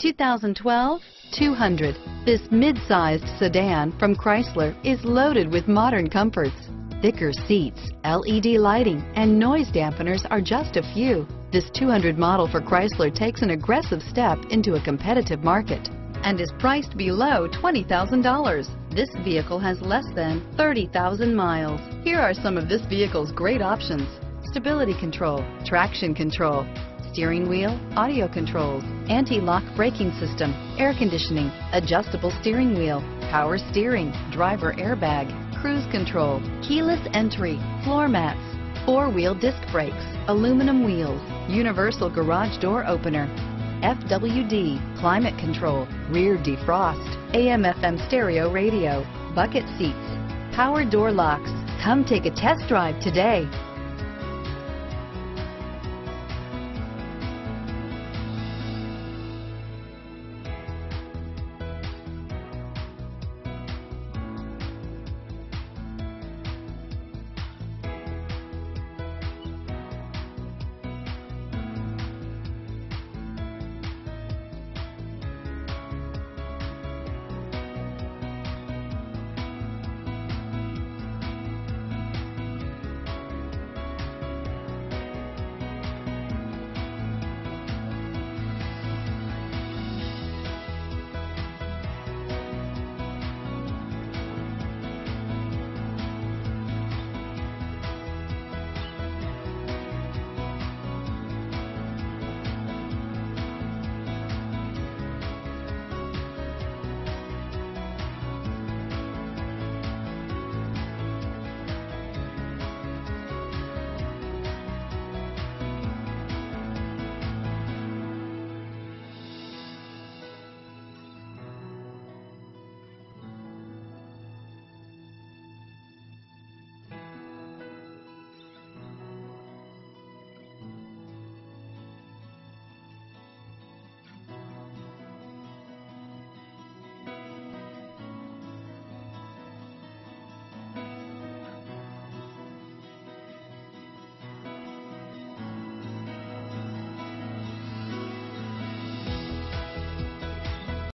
2012 200. This mid-sized sedan from Chrysler is loaded with modern comforts. Thicker seats, LED lighting, and noise dampeners are just a few. This 200 model for Chrysler takes an aggressive step into a competitive market and is priced below $20,000. This vehicle has less than 30,000 miles. Here are some of this vehicle's great options: stability control, traction control, steering wheel audio controls, anti-lock braking system, air conditioning, adjustable steering wheel, power steering, driver airbag, cruise control, keyless entry, floor mats, four-wheel disc brakes, aluminum wheels, universal garage door opener, FWD, climate control, rear defrost, AM/FM stereo radio, bucket seats, power door locks. Come take a test drive today.